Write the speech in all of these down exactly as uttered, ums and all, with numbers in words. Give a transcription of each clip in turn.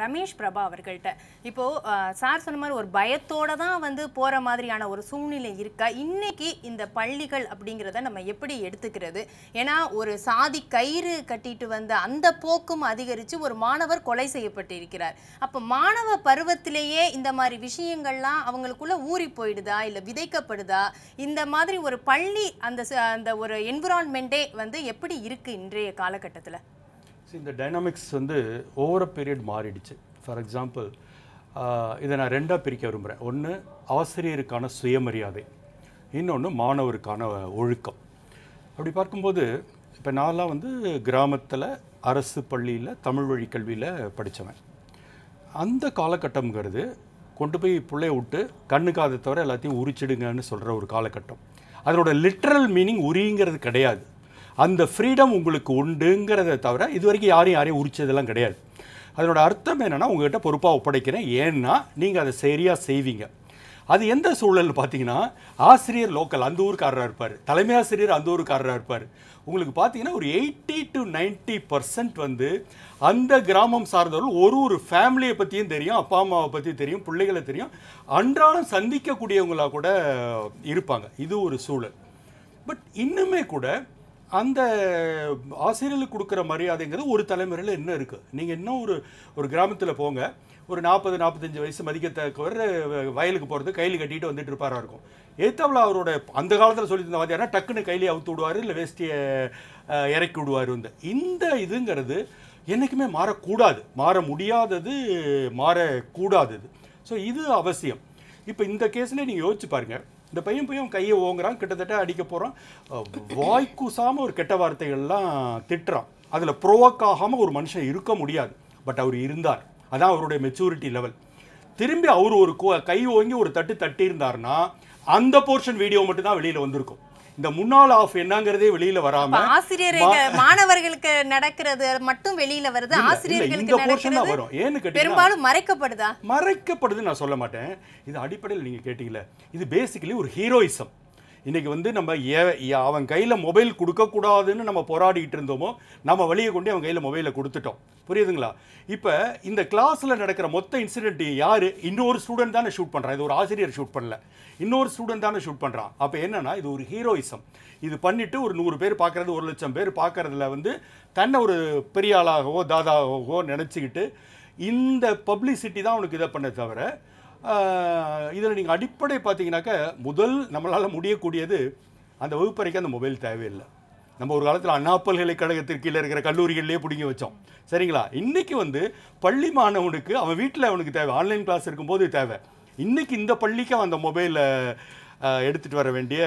ரமேஷ் பிரபா அவர்கள்ட்ட இப்போ சார் சொன்ன மாதிரி ஒரு பயத்தோட தான் வந்து போற மாதிரியான ஒரு சூழ்நிலை இருக்கா இன்னைக்கு இந்த பள்ளிகள் அப்படிங்கறத நம்ம எப்படி எடுத்துக்கிறது ஏனா ஒரு சாதி கயிறு கட்டிட்டு வந்த அந்த போக்கும் அதிகரிச்சு ஒரு மாணவர் கொலை செய்யப்பட்டிருக்கிறார் அப்ப மாணவ பருவத்திலேயே இந்த மாதிரி விஷயங்கள்லாம் அவங்களுக்குள்ள ஊறி போய்டுதா இல்ல விதைக்கப்படுதா இந்த மாதிரி ஒரு பள்ளி அந்த அந்த ஒரு என்விரான்மென்ட்டே வந்து எப்படி இருக்கு இன்றைய காலகட்டத்துல In the dynamics வந்து over a period மாறிடுச்சு for example இதை நான் ரெண்டா பிரிக்க விரும்புறேன் ஒன்னு ஆசிரியருக்கான சுயமரியாதை இன்னொன்னு மாணவருக்கான ஒழுக்கம் அப்படி பார்க்கும்போது இப்ப நான்லாம் வந்து கிராமத்துல அரசு பள்ளியில தமிழ் வழி கல்வியில படிச்சவன் அந்த காலகட்டம்ங்கிறது கொண்டு போய் புள்ளைய விட்டு கண்ணுக்காத தவிர எல்லாத்தையும் உரிச்சிடுங்கன்னு சொல்ற ஒரு காலகட்டம் அதோட லிட்டரல் மீனிங் உரிங்கிறது கிடையாது அந்த ஃப்ரீடம் உங்களுக்கு உண்டுங்கறத தவிர இதுவரைக்கும் யாரையும் யாரையும் உரிச்சதெல்லாம் கிடையாது அதனோட அர்த்தம் என்னன்னா உங்ககிட்ட பொறுப்பா ஒப்படைக்கிறேன் ஏன்னா நீங்க அதை சரியா செய்வீங்க அது எந்த சூழல்ல பாத்தீங்கன்னா ஆசிரியர் லோக்கல் அந்த ஊர்க்காரரா இருப்பார் தலைமை ஆசிரியர் அந்த ஊர்க்காரரா இருப்பார் உங்களுக்கு பாத்தீங்கன்னா ஒரு eighty to ninety percent வந்து அந்த கிராமம் சார்ந்தவர்கள் ஒரு ஒரு ஃபேமிலியை பத்தியும் தெரியும் அப்பா அம்மாவை பத்தி தெரியும் பிள்ளைகளை தெரியும் அன்றாடம் சந்திக்க கூடியவங்களா கூட இருப்பாங்க இது ஒரு சூழல் பட் இன்னுமே கூட அந்த ஆசிரியர்களுக்கு கொடுக்குற மரியாதைங்கிறது ஒரு தலைமுறையில் என்ன இருக்குது நீங்கள் இன்னும் ஒரு ஒரு கிராமத்தில் போங்க ஒரு நாற்பது நாற்பத்தஞ்சு வயசு மதிக்கத்தக்க வர வயலுக்கு போகிறது கையில் கட்டிட்டு வந்துட்டு இருப்பாராக இருக்கும் ஏத்தாவில் அவரோட அந்த காலத்தில் சொல்லியிருந்த வாத்தியார்னா டக்குன்னு கையிலேயே அவுத்து விடுவார் இல்லை வேஸ்டியை இறக்கி விடுவார் வந்து இந்த இதுங்கிறது என்றைக்குமே மாறக்கூடாது மாற முடியாதது மாறக்கூடாதது ஸோ இது அவசியம் இப்போ இந்த கேஸ்லேயே நீங்கள் யோசிச்சு பாருங்கள் இந்த பையன் பையன் கையை ஓங்குறான் கிட்டத்தட்ட அடிக்க போகிறான் வாய்க்குசாமல் ஒரு கெட்ட வார்த்தைகள்லாம் திட்டுறான் அதில் ப்ரோவோக் ஆகாமல் ஒரு மனுஷன் இருக்க முடியாது பட் அவர் இருந்தார் அதான் அவருடைய மெச்சூரிட்டி லெவல் திரும்பி அவர் ஒரு கை ஓங்கி ஒரு தட்டு தட்டி இருந்தார்னா அந்த போர்ஷன் வீடியோ மட்டும்தான் வெளியில் வந்திருக்கும் இந்த முன்னாள் ஆஃப் என்னங்கிறதே வெளியில வராம ஆசிரியர் மாணவர்களுக்கு நடக்கிறது மட்டும் வெளியில வருது ஆசிரியர்களுக்கு நடக்கிறது வரும் ஏன்னு கேட்டீங்க பெரும்பாலும் மறைக்கப்படுதா மறைக்கப்படுது நான் சொல்ல மாட்டேன் இது அடிப்படையில் நீங்க கேட்டிங்களே இது பேசிக்கலி ஒரு ஹீரோயிசம் இன்னைக்கு வந்து நம்ம அவன் கையில மொபைல் கொடுக்க கூடாதுன்னு நம்ம போராடிட்டு இருந்தோமோ நம்ம வழியை கொண்டு அவன் கையில மொபைல கொடுத்துட்டோம் புரியுதுங்களா இப்ப இந்த கிளாஸ்ல நடக்கிற மொத்த இன்சிடென்ட் யாரு இன்னொரு ஸ்டூடெண்ட் தானே ஷூட் பண்றான் இது ஒரு ஆசிரியர் ஷூட் பண்ணல இன்னொரு ஸ்டூடெண்ட் தானே ஷூட் பண்றான் அப்ப என்னன்னா இது ஒரு ஹீரோயிசம் இது பண்ணிட்டு ஒரு நூறு பேர் பாக்குறது ஒரு லட்சம் பேர் பாக்குறதுல வந்து தன்னை ஒரு பெரிய ஆளாகவோ தாதாகவோ நினைச்சுக்கிட்டு இந்த பப்ளிசிட்டி தான் அவனுக்கு இதை பண்ண தவிர இதில் நீங்கள் அடிப்படை பார்த்தீங்கன்னாக்க முதல் நம்மளால் முடியக்கூடியது அந்த வகுப்பறைக்கு அந்த மொபைல் தேவையில்லை நம்ம ஒரு காலத்தில் அண்ணா பல்கலைக்கழகத்திற்கு கீழே இருக்கிற கல்லூரிகள்லேயே பிடிங்கி வச்சோம் சரிங்களா இன்றைக்கி வந்து பள்ளி மாணவனுக்கு அவன் வீட்டில் அவனுக்கு தேவை ஆன்லைன் கிளாஸ் இருக்கும்போது தேவை இன்றைக்கி இந்த பள்ளிக்கு அந்த மொபைலை எடுத்துகிட்டு வர வேண்டிய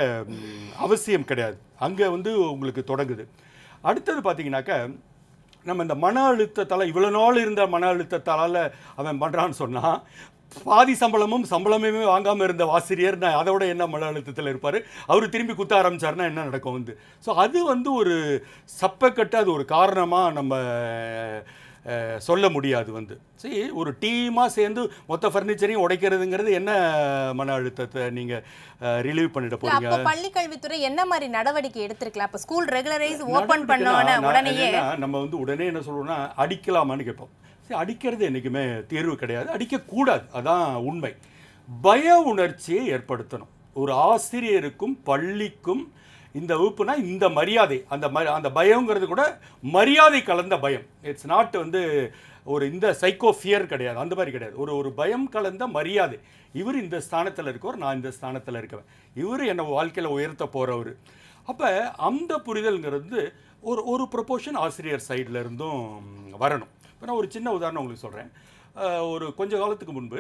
அவசியம் கிடையாது அங்கே வந்து உங்களுக்கு தொடங்குது அடுத்தது பார்த்தீங்கன்னாக்க நம்ம இந்த மன அழுத்தத்தால் இவ்வளோ நாள் இருந்த மன அழுத்தத்தால் அவன் பண்ணுறான்னு சொன்னால் பாதி சம்பளமும் சம்பளமுமே வாங்காமல் இருந்த ஆசிரியர் நான் அதோட என்ன மன அழுத்தத்தில் இருப்பார் அவர் திரும்பி குத்த ஆரம்பித்தார்னா என்ன நடக்கும் வந்து ஸோ அது வந்து ஒரு சப்பக்கட்டு அது ஒரு காரணமாக நம்ம சொல்ல முடியாது வந்து சரி ஒரு டீமாக சேர்ந்து மொத்த ஃபர்னிச்சரையும் உடைக்கிறதுங்கிறது என்ன மன அழுத்தத்தை நீங்கள் ரிலீவ் பண்ணிட்டு போறீங்க பள்ளி கல்வித்துறை என்ன மாதிரி நடவடிக்கை எடுத்துருக்கலாம் அப்போ ஸ்கூல் ரெகுலரைஸ் ஓப்பன் பண்ணோம்னா உடனே நம்ம வந்து உடனே என்ன சொல்றோம்னா அடிக்கலாமான்னு கேட்போம் சரி அடிக்கிறது என்றைக்குமே தேர்வு கிடையாது அடிக்கக்கூடாது அதான் உண்மை பய உணர்ச்சியை ஏற்படுத்தணும் ஒரு ஆசிரியருக்கும் பள்ளிக்கும் இந்த வகுப்புனா இந்த மரியாதை அந்த ம அந்த பயங்கிறது கூட மரியாதை கலந்த பயம் இட்ஸ் நாட் வந்து ஒரு இந்த சைக்கோ ஃபியர் கிடையாது அந்த மாதிரி கிடையாது ஒரு ஒரு பயம் கலந்த மரியாதை இவர் இந்த ஸ்தானத்தில் இருக்கவர் நான் இந்த ஸ்தானத்தில் இருக்கவேன் இவர் என்னை வாழ்க்கையில் உயர்த்த போகிறவர் அப்போ அந்த புரிதல்ங்கிறது ஒரு ஒரு ப்ரொபோஷன் ஆசிரியர் சைடில் இருந்தும் வரணும் இப்போ நான் ஒரு சின்ன உதாரணம் உங்களுக்கு சொல்கிறேன் ஒரு கொஞ்சம் காலத்துக்கு முன்பு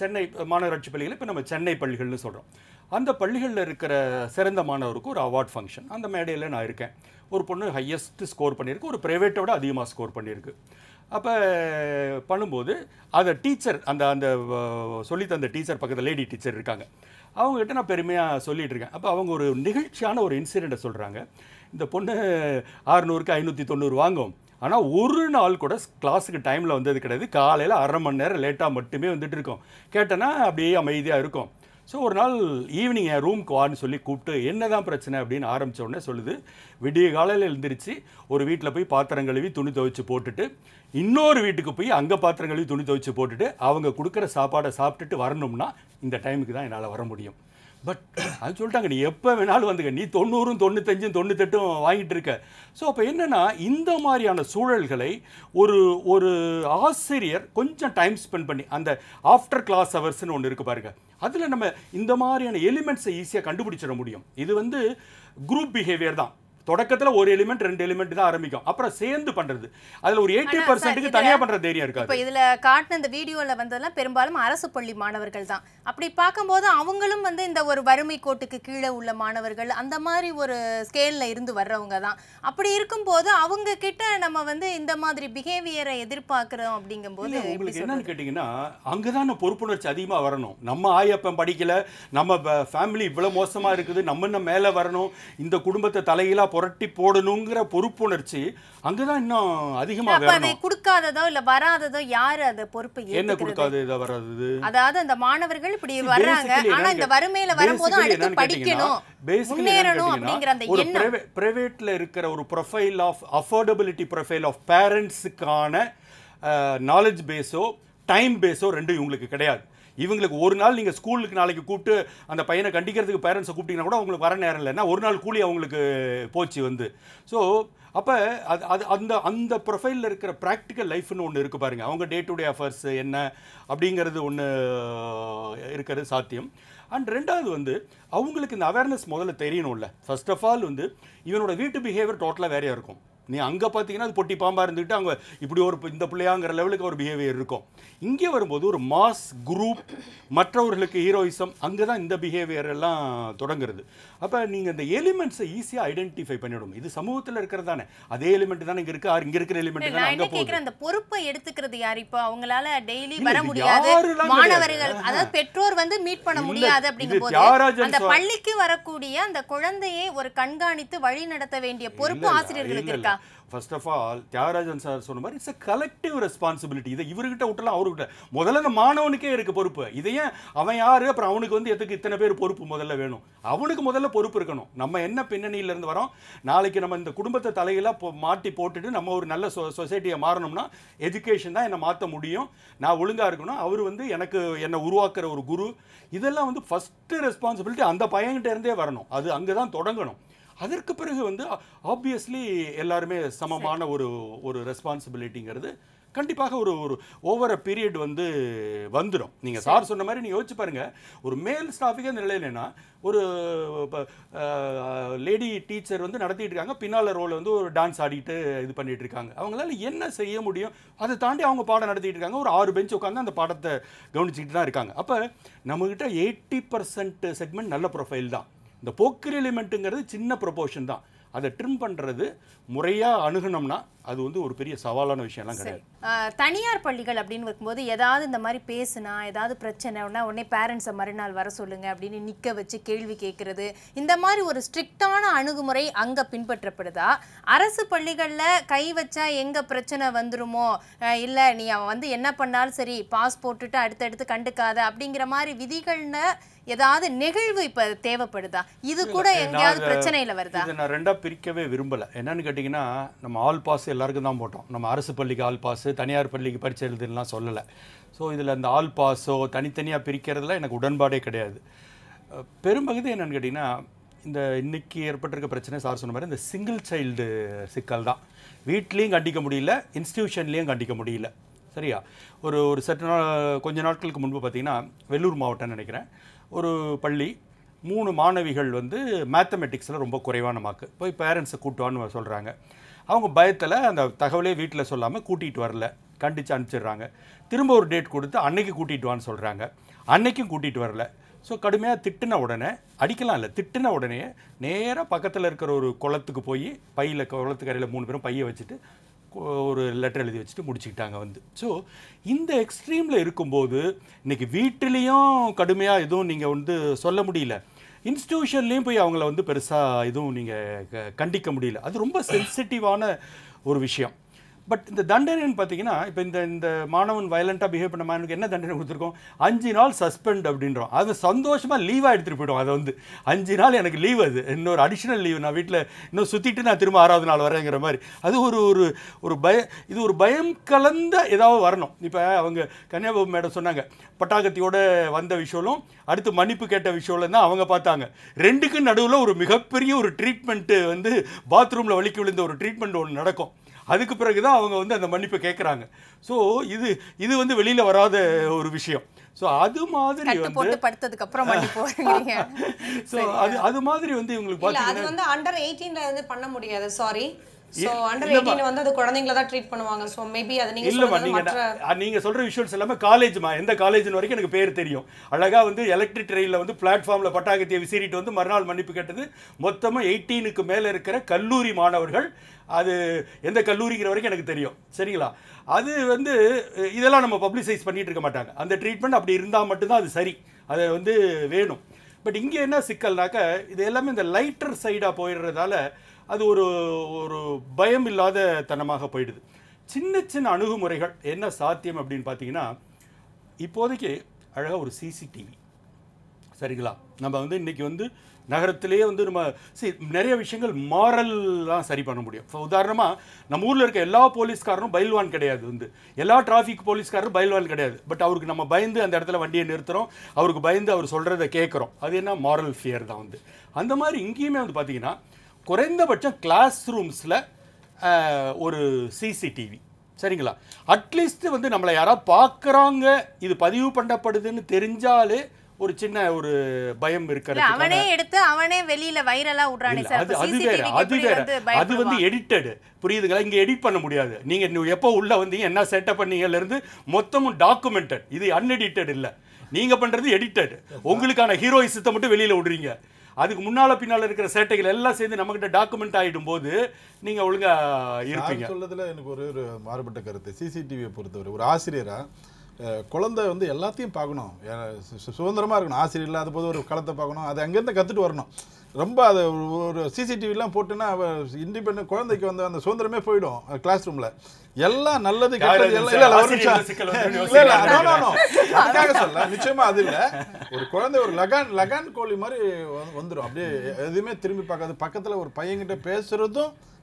சென்னை மாநகராட்சி பள்ளிகள் இப்போ நம்ம சென்னை பள்ளிகள்னு சொல்கிறோம் அந்த பள்ளிகளில் இருக்கிற சிறந்த மாணவருக்கு ஒரு அவார்ட் ஃபங்க்ஷன் அந்த மேடையில் நான் இருக்கேன் ஒரு பொண்ணு ஹையஸ்ட் ஸ்கோர் பண்ணியிருக்கு ஒரு ப்ரைவேட்டை விட அதிகமாக ஸ்கோர் பண்ணியிருக்கு அப்போ பண்ணும்போது அதை டீச்சர் அந்த அந்த சொல்லித்தந்த டீச்சர் பக்கத்தில் லேடி டீச்சர் இருக்காங்க அவங்ககிட்ட நான் பெருமையாக சொல்லிகிட்டு இருக்கேன் அப்போ அவங்க ஒரு நிகழ்ச்சியான ஒரு இன்சிடெண்ட்டை சொல்கிறாங்க இந்த பொண்ணு ஆறுநூறுக்கு ஐநூற்றி தொண்ணூறு வாங்கும் ஆனால் ஒரு நாள் கூட கிளாஸுக்கு டைமில் வந்தது கிடையாது காலையில் அரை மணி நேரம் லேட்டாக மட்டுமே வந்துட்டு இருக்கோம் கேட்டேன்னா அப்படியே அமைதியாக இருக்கும் ஸோ ஒரு நாள் ஈவினிங் என் ரூம்க்கு வான்னு சொல்லி கூப்பிட்டு என்ன தான் பிரச்சனை அப்படின்னு ஆரம்பித்தோடனே சொல்லுது, விடிய காலையில் எழுந்திரிச்சு ஒரு வீட்டில் போய் பாத்திரம் கழுவி துணி துவைச்சு போட்டுட்டு இன்னொரு வீட்டுக்கு போய் அங்கே பாத்திரம் கழுவி துணி துவைச்சு போட்டுட்டு அவங்க கொடுக்குற சாப்பாடை சாப்பிட்டுட்டு வரணும்னா இந்த டைமுக்கு தான் என்னால் வர முடியும். பட் அது சொல்லிட்டாங்க, நீ எப்போ வேணாலும் வந்துக்க, நீ தொண்ணூறும் தொண்ணூத்தஞ்சும் தொண்ணூத்தெட்டும் வாங்கிட்டு இருக்க. ஸோ அப்போ என்னென்னா இந்த மாதிரியான சூழல்களை ஒரு ஒரு ஆசிரியர் கொஞ்சம் டைம் ஸ்பெண்ட் பண்ணி, அந்த ஆஃப்டர் கிளாஸ் ஹவர்ஸ்னு ஒன்று இருக்குது பாருங்க, அதில் நம்ம இந்த மாதிரியான எலிமெண்ட்ஸை ஈஸியாக கண்டுபிடிச்சிட முடியும். இது வந்து குரூப் பிஹேவியர் தான். தொடக்கத்தில் ஒரு எலிமெண்ட் ரெண்டு எலிமெண்ட் தான் ஆரம்பிக்கும், அப்புறம் சேர்ந்து பண்றது. அதில் ஒரு எயிட்டி பர்சன்ட்டுக்கு தனியாக பண்ற தைரியம் இருக்காது. இப்போ இதுல காட்டின இந்த வீடியோல வந்ததெல்லாம் பெரும்பாலும் அரசு பள்ளி மாணவர்கள் தான். அப்படி பார்க்கும்போது அவங்களும் வந்து இந்த ஒரு வறுமை கோட்டுக்கு கீழே உள்ள மாணவர்கள், அந்த மாதிரி ஒரு ஸ்கேல்ல இருந்து வர்றவங்க தான். அப்படி இருக்கும்போது அவங்க கிட்ட நம்ம வந்து இந்த மாதிரி பிஹேவியரை எதிர்பார்க்கிறோம் அப்படிங்கும்போது உங்களுக்கு என்னன்னு கேட்டீங்கன்னா, அங்கதான் பொறுப்புணர்ச்சி அதிகமாக வரணும். நம்ம ஆயப்பன் படிக்கல, நம்ம ஃபேமிலி இவ்வளவு மோசமா இருக்குது, நம்ம இன்னும் மேலே வரணும், இந்த குடும்பத்தை தலையில புரட்டி போடணுங்கிற பொறுப்புணர்ச்சி அங்கதான் இன்னும் அதிகமாக கொடுக்காததோ இல்ல வராததோ யாரு அதை பொறுப்பு என்ன கொடுக்காது இதை வராதது. அதாவது அந்த மாணவர்கள் இப்படி வர்றாங்க, ஆனா இந்த வறுமையில வரும்போது அடுத்து படிக்கணும் முன்னேறணும் அப்படிங்கிற அந்த எண்ணம். பிரைவேட்ல இருக்கிற ஒரு profile of affordability profile of பேரண்ட்ஸுக்கான நாலேஜ் பேஸோ டைம் பேஸோ ரெண்டும் இவங்களுக்கு கிடையாது. இவங்களுக்கு ஒரு நாள் நீங்கள் ஸ்கூலுக்கு நாளைக்கு கூப்பிட்டு அந்த பையனை கண்டிக்கிறதுக்கு பேரண்ட்ஸை கூப்பிட்டிங்கன்னா கூட அவங்களுக்கு வர நேரம் இல்லைன்னா ஒரு நாள் கூலி அவங்களுக்கு போச்சு வந்து. ஸோ அப்போ அது அது அந்த அந்த ப்ரொஃபைலில் இருக்கிற ப்ராக்டிக்கல் லைஃப்னு ஒன்று இருக்குது பாருங்கள், அவங்க டே டு டே அஃபேர்ஸ் என்ன அப்படிங்கிறது ஒன்று இருக்கிறது சாத்தியம். அண்ட் ரெண்டாவது வந்து அவங்களுக்கு இந்த அவேர்னஸ் முதல்ல தெரியணும்ல. ஃபர்ஸ்ட் ஆஃப் ஆல் வந்து இவனோட வீட்டு பிஹேவியர் டோட்டலாக வேறையாக இருக்கும். நீ அங்கே பார்த்தீங்கன்னா அது பொட்டி பாம்பாக இருந்துக்கிட்டு அவங்க இப்படி ஒரு இந்த பிள்ளையாங்கிற லெவலுக்கு ஒரு பிஹேவியர் இருக்கும். இங்கே வரும்போது ஒரு மாஸ் குரூப் மற்றவர்களுக்கு ஹீரோயிசம், அங்கே தான் இந்த பிஹேவியர் எல்லாம் தொடங்குறது. அப்போ நீங்கள் இந்த எலிமெண்ட்ஸை ஈஸியாக ஐடென்டிஃபை பண்ணிவிடும். இது சமூகத்தில் இருக்கிறது தானே, அதே எலிமெண்ட் தானே இங்கே இருக்குது, இங்கே இருக்கிற எலிமெண்ட் தானே அங்கே போகுது. அந்த பொறுப்பை எடுத்துக்கிறது யார்? இப்போ அவங்களால டெய்லி வர முடியாது மாணவர்கள், அதாவது பெற்றோர் வந்து மீட் பண்ண முடியாது அப்படிங்கும்போது அந்த பள்ளிக்கு வரக்கூடிய அந்த குழந்தையை ஒரு கண்காணித்து வழி நடத்த வேண்டிய பொறுப்பு ஆசிரியர்களுக்கு இருக்கா? First of all, Thiagarajan sir சொன்ன மாதிரி இட்ஸ் எ கலெக்டிவ் ரெஸ்பான்சிபிலிட்டி. இதை இவர்கிட்ட விட்டலாம் அவர்கிட்ட, முதல்ல அந்த மாணவனுக்கே இருக்க பொறுப்பு. இதையே அவன் யாரு அப்புறம் அவனுக்கு வந்து எதுக்கு இத்தனை பேர் பொறுப்பு? முதல்ல வேணும் அவனுக்கு, முதல்ல பொறுப்பு இருக்கணும். நம்ம என்ன பின்னணியிலேருந்து வரோம், நாளைக்கு நம்ம இந்த குடும்பத்தை தலையெல்லாம் மாட்டி போட்டுட்டு நம்ம ஒரு நல்ல சொ சொசைட்டியை மாறணும்னா எஜுகேஷன் தான் என்னை மாற்ற முடியும். நான் ஒழுங்காக இருக்கணும், அவர் வந்து எனக்கு என்னை உருவாக்குற ஒரு குரு. இதெல்லாம் வந்து ஃபஸ்ட்டு ரெஸ்பான்சிபிலிட்டி அந்த பையன்கிட்ட இருந்தே வரணும், அது அங்கே தான் தொடங்கணும். அதற்கு பிறகு வந்து ஆப்வியஸ்லி எல்லாருமே சமமான ஒரு ஒரு ரெஸ்பான்சிபிலிட்டிங்கிறது கண்டிப்பாக ஒரு ஒரு ஓவர பீரியட் வந்து வந்துடும். நீங்கள் சார் சொன்ன மாதிரி நீங்கள் யோசிச்சு பாருங்கள், ஒரு மேல் ஸ்டாஃபிக்கே அந்த நிலையில் என்னென்னா ஒரு லேடி டீச்சர் வந்து நடத்திட்டு இருக்காங்க, பின்னால் ரோல் வந்து ஒரு டான்ஸ் ஆடிட்டு இது பண்ணிட்டு இருக்காங்க. அவங்களால என்ன செய்ய முடியும்? அதை தாண்டி அவங்க பாடம் நடத்திட்டு இருக்காங்க, ஒரு ஆறு பெஞ்ச் உட்காந்து அந்த பாடத்தை கவனிச்சிக்கிட்டு தான் இருக்காங்க. அப்போ நம்மகிட்ட எயிட்டி பர்சன்ட் செக்மெண்ட் நல்ல ப்ரொஃபைல் தான். இந்த போக்கர் எலிமெண்ட்டுங்கிறது சின்ன ப்ரொபோர்ஷன் தான், அதை ட்ரிம் பண்ணுறது முறையாக அணுகணும்னா அது வந்து ஒரு பெரிய சவாலான விஷயம்லாம் கிடையாது. தனியார் பள்ளிகள் அப்படின்னு இருக்கும்போது ஏதாவது இந்த மாதிரி பேசுனா, ஏதாவது பிரச்சனைனா உடனே பேரண்ட்ஸை மறுநாள் வர சொல்லுங்க அப்படின்னு நிற்க வச்சு கேள்வி கேட்குறது, இந்த மாதிரி ஒரு ஸ்ட்ரிக்டான அணுகுமுறை அங்கே பின்பற்றப்படுதா? அரசு பள்ளிகளில் கை வச்சா எங்கே பிரச்சனை வந்துருமோ, இல்லை நீ அவன் வந்து என்ன பண்ணாலும் சரி பாஸ் போட்டுட்டு அடுத்தடுத்து கண்டுக்காத அப்படிங்கிற மாதிரி விதிகள்னு ஏதாவது நெகிழ்வு இப்போ தேவைப்படுதா? இது கூட எங்கேயாவது பிரச்சனையில் வருதா? நான் ரெண்டாக பிரிக்கவே விரும்பலை. என்னன்னு கேட்டிங்கன்னா, நம்ம ஆல் பாஸ் எல்லாருக்கும் தான் போட்டோம். நம்ம அரசு பள்ளிக்கு ஆல் பாஸு, தனியார் பள்ளிக்கு பரிசு எழுதுலாம் சொல்லலை. ஸோ இதில் அந்த ஆல் பாஸோ தனித்தனியாக பிரிக்கிறதுல எனக்கு உடன்பாடே கிடையாது. பெரும்பகுதி என்னென்னு கேட்டிங்கன்னா, இந்த இன்றைக்கி ஏற்பட்டிருக்க பிரச்சனை சார் சொன்ன மாதிரி இந்த சிங்கிள் சைல்டு சிக்கல் தான். வீட்லேயும் கண்டிக்க முடியல, இன்ஸ்டியூஷன்லேயும் கண்டிக்க முடியல. சரியா? ஒரு ஒரு சற்று நாள் கொஞ்ச நாட்களுக்கு முன்பு பார்த்திங்கன்னா, வெள்ளூர் மாவட்டம்னு நினைக்கிறேன், ஒரு பள்ளி மூணு மாணவிகள் வந்து மேத்தமெட்டிக்ஸில் ரொம்ப குறைவான மார்க்கு, போய் பேரண்ட்ஸை கூட்டுவான்னு சொல்கிறாங்க. அவங்க பயத்தில் அந்த தகவலே வீட்டில் சொல்லாமல் கூட்டிகிட்டு வரல, கண்டித்து அனுப்பிச்சிடுறாங்க. திரும்ப ஒரு டேட் கொடுத்து அன்னைக்கு கூட்டிகிட்டு வான்னு சொல்கிறாங்க, அன்னைக்கும் கூட்டிகிட்டு வரல. ஸோ கடுமையாக திட்டின உடனே, அடிக்கலாம் இல்லை, திட்டின உடனே நேராக பக்கத்தில் இருக்கிற ஒரு குளத்துக்கு போய் பையில், குளத்துக்கு அறையில் மூணு பேரும் பையை வச்சுட்டு ஒரு லெட்டர் எழுதி வச்சுட்டு முடிச்சுக்கிட்டாங்க வந்து. ஸோ இந்த எக்ஸ்ட்ரீமில் இருக்கும்போது இன்றைக்கி வீட்டிலையும் கடுமையாக எதுவும் நீங்கள் வந்து சொல்ல முடியல, இன்ஸ்டியூஷன்லேயும் போய் அவங்கள வந்து பெருசாக எதுவும் நீங்கள் கண்டிக்க முடியல. அது ரொம்ப சென்சிட்டிவான ஒரு விஷயம். But in the Dundon in Patina, if in the Manavan violenta behave in a man again, then Anjinal suspend of Dindra. As the Sandoshma leave at Triputo, Anjinal and leave, no additional leave, no Vitla, no Sutitina Trimara than Alvaranga. Azur Bayam Kalanda, Ida Varno, Nipa, Kaneva Madasonanga, Pataka Tioda, Vanda Visholo, Add the Manipuketa Vishola, Avanga Patanga, Rendikan Nadulo, Mikapuri treatment and the bathroom molecule in the treatment on Nadako. அதுக்கு பிறகு தான் அவங்க வந்து அந்த மன்னிப்பு கேக்குறாங்க so இது இது வந்து வெளியில வராத ஒரு விஷயம் சோ அது மாதிரி வந்து கட்டு போட்டு படுத்ததுக்கு அப்புறம் மன்னிப்பு வரீங்க சோ அது அது மாதிரி வந்து இவங்களுக்கு பாத்தீங்கன்னா இல்ல அது வந்து under eighteen ல வந்து பண்ண முடியாது சாரி சோ under eighteen வந்து அது குழந்தைகள தான் ட்ரீட் பண்ணுவாங்க சோ மேபி அது நீங்க சொல்ற நீங்க சொல்ற விஷுவல்ஸ் எல்லாமே காலேஜ்மா எந்த காலேஜ்னு வரைக்கும் எனக்கு பேர் தெரியும் அழகா வந்து எலக்ட்ரிக் ட்ரெயின்ல வந்து பிளாட்ஃபார்ம்ல பட்டாகத்திய விசிறிட்டு வந்து மறுநாள் மன்னிப்பு கேட்டது மொத்தம் eighteen க்கு மேல இருக்கிற கல்லூரி மாணவர்கள் அது எந்த கல்லூரிக்குற வரைக்கும் எனக்கு தெரியும் சரிங்களா அது வந்து இதெல்லாம் நம்ம பப்ளிசைஸ் பண்ணிட்டு இருக்க மாட்டாங்க அந்த ட்ரீட்மென்ட் அப்படி இருந்தா மட்டும் தான் அது சரி அது வந்து வேணும் பட் இங்க என்ன சிக்கல்னாக்க இது எல்லாமே இந்த லைட்டர் சைடா போயிடுறதால அது ஒரு ஒரு பயம் இல்லாத தனமாக போயிடுது சின்ன சின்ன அணுகுமுறைகள் என்ன சாத்தியம் அப்படினு பாத்தீங்கன்னா இப்போதைக்கு அழகா ஒரு சிசிடிவி சரிங்களா நம்ம வந்து இன்னைக்கு வந்து நகரத்திலே வந்து நம்ம see நிறைய விஷயங்கள் மாரலா சரி பண்ண முடியும் for உதாரணமா நம்ம ஊர்ல இருக்க எல்லா போலீஸ்காரரும் பைல்வான் கிடையாது வந்து எல்லா டிராஃபிக் போலீஸ்காரரும் பைல்வான் கிடையாது பட் அவருக்கு நம்ம பயந்து அந்த இடத்துல வண்டியை நிறுத்துறோம் அவருக்கு பயந்து அவர் சொல்றதை கேக்குறோம் அது என்ன மாரல் ஃபியர் தான் வந்து அந்த மாதிரி இங்கேயும் வந்து பாத்தீங்கன்னா குறைந்தபட்சம் கிளாஸ் ரூம்ஸ்ல ஒரு சிசிடிவி சரிங்களா at least வந்து நம்மள யாரா பாக்குறாங்க இது பதிவு பண்ணப்படுதுன்னு தெரிஞ்சாலே ஒரு சின்ன ஒரு பயம் இருக்குறது அவனே எடுத்து அவனே வெளியில வைரலா உடறானே சார் சிசிடிவி அது வந்து அது வந்து எடிட்டட் புரியுதுங்களா இங்க எடிட் பண்ண முடியாது நீங்க எப்போ உள்ள வந்தீங்க என்ன செட்டப் பண்ணீங்கல இருந்து மொத்தமும் டாக்குமெண்டட் இது அன்எடிட்டட் இல்ல நீங்க பண்றது எடிட்டட் உங்களுக்கான ஹீரோயிசத்தை மட்டும் வெளியில உடறீங்க அதுக்கு முன்னால பின்னால இருக்கிற சேட்டைகள் எல்லாம் சேர்ந்து நமக்கிட்ட டாக்குமெண்ட் ஆயிடும்போது நீங்க ஒழுங்கா இருப்பீங்க சொல்றதுல எனக்கு ஒரு ஒரு மாறுபட்ட கருத்து சிசிடிவி பொறுத்தவரை ஒரு ஆசிரியரா குழந்தை வந்து எல்லாத்தையும் பார்க்கணும் சுதந்திரமா இருக்கணும் ஆசிரியர் இல்லாத போது ஒரு கலத்தை பார்க்கணும் அது அங்க இருந்து கத்துட்டு வரணும் ரொம்ப அது ஒரு சிசிடிவி எல்லாம் போட்டுனா இன்டிபெண்டன்ட் குழந்தைக்கு வந்து அந்த சுதந்திரமே போய்டும் கிளாஸ் ரூம்ல எல்லாம் நல்லது கெட்டது எல்லாம் இல்ல அதுக்காக சொல்ல நிச்சயமா அது இல்ல ஒரு குழந்தை ஒரு லகான் லகான் கோழி மாதிரி வந்துரும் அப்படியே எதுமே திரும்பி பார்க்காது பக்கத்துல ஒரு பையன்கிட்ட பேசுறதும்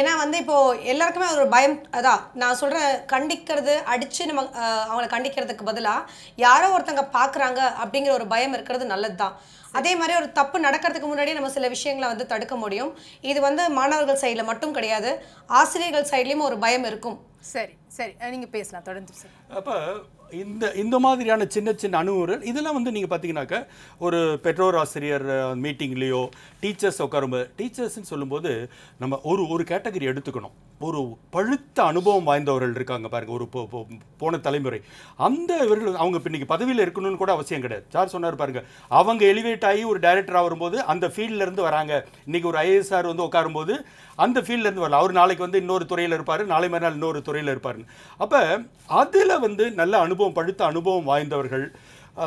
ஏனா வந்து இப்போ எல்லாருக்குமே ஒரு பயம் அதான் நான் சொல்றேன் கண்டிக்கிறது அடிச்சு நம்ம அவங்களை கண்டிக்கிறதுக்கு பதிலா யாரோ ஒருத்தங்க பாக்குறாங்க அப்படிங்கற ஒரு பயம் இருக்குது நல்லதுதான் அதே மாதிரி ஒரு தப்பு நடக்கிறதுக்கு முன்னாடி நம்ம சில விஷயங்களை வந்து தடுக்க முடியும் இது வந்து மாணவர்கள் சைடுல மட்டும் கிடையாது ஆசிரியர்கள் சைடுலயும் ஒரு பயம் இருக்கும் சரி சரி நீங்க பேசலாம் தொடர்ந்து சரி அப்ப இந்த இந்த மாதிரியான சின்ன சின்ன அனுகுற இதெல்லாம் வந்து நீங்க பாத்தீங்கன்னாக்க ஒரு பெற்றோர் ஆசிரியர் மீட்டிங்லயோ டீச்சர்ஸ் உட்காரும்போது டீச்சர்ஸ் ன்னு சொல்லும்போது நம்ம ஒரு ஒரு கேட்டகரி எடுத்துக்கணும் ஒரு பழுத்த அனுபவம் வாய்ந்தவர்கள் இருக்காங்க பாருங்க ஒரு போன தலைமுறை அந்த இவர்கள் அவங்க இன்னைக்கு பதவியில இருக்கணும்னு கூட அவசியம் கிடையாது சார் சொன்னாரு பாருங்க அவங்க எலிவேட் ஆகி ஒரு டைரக்டரா வரும்போது அந்த ஃபீல்ட்ல இருந்து வராங்க இன்னைக்கு ஒரு ஐஏஎஸ் ஆர் வந்து உட்காரும்போது அந்த ஃபீல்ட்ல இருந்து வரல அவர் நாளைக்கு வந்து இன்னொரு துறையில இருப்பாரு நாளை மறுநாள் இன்னொரு துறையில இருப்பாரு அப்ப அதுல வந்து நல்ல அனுபவம் பழுத்த அனுபவம் வாய்ந்தவர்கள்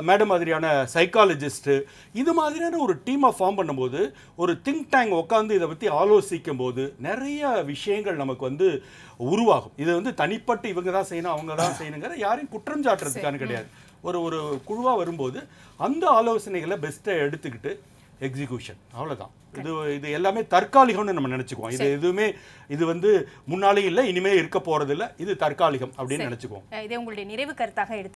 மேடம் மாதிரியான சைக்காலஜிஸ்ட் இது மாதிரியான ஒரு டீமா ஃபார்ம் பண்ணும்போது ஒரு திங்க் டேங்க் உட்கார்ந்து இத பத்தி ஆலோசிக்கும்போது நிறைய விஷயங்கள் நமக்கு வந்து உருவாகும் இது வந்து தனிப்பட்ட இவங்க தான் செய்யணும் அவங்க தான் செய்யணும்ங்கற யாரையும் குற்றம் சாட்டுறதுக்கான கிடையாது ஒரு ஒரு குழுவா வரும்போது அந்த ஆலோசனைகளை பெஸ்ட்டா எடுத்துக்கிட்டு எக்ஸிகியூஷன் அவ்வளவுதான் இது இது எல்லாமே தற்காலிகம்னு நம்ம நினைச்சுக்குவோம் இது எதுமே இது வந்து முன்னாலே இல்ல இனிமே இருக்க போறது இல்ல இது தற்காலிகம் அப்படினு நினைச்சுக்குவோம் இது உங்களுடைய நிறைவு கருத்தாக